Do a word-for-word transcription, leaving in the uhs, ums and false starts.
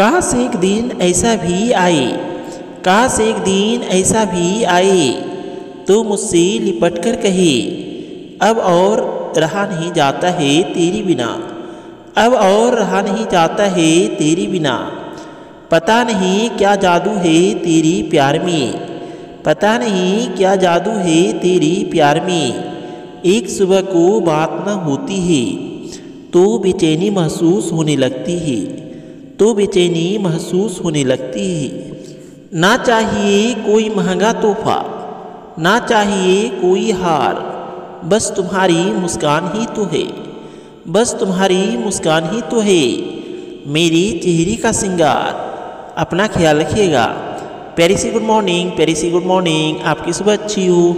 काश एक दिन ऐसा भी आए, काश एक दिन ऐसा भी आए, तो मुझसे लिपट कर कहे, अब और रहा नहीं जाता है तेरे बिना, अब और रहा नहीं जाता है तेरे बिना। पता नहीं क्या जादू है तेरी प्यार में, पता नहीं क्या जादू है तेरी प्यार में। एक सुबह को बात न होती है तो बेचैनी महसूस होने लगती है, तो बेचैनी महसूस होने लगती है। ना चाहिए कोई महंगा तोहफा, ना चाहिए कोई हार, बस तुम्हारी मुस्कान ही तो है, बस तुम्हारी मुस्कान ही तो है। मेरी चेहरे का श्रृंगार, अपना ख्याल रखिएगा। पैरी सी गुड मॉर्निंग, पैरी सी गुड मॉर्निंग, आपकी सुबह अच्छी हो।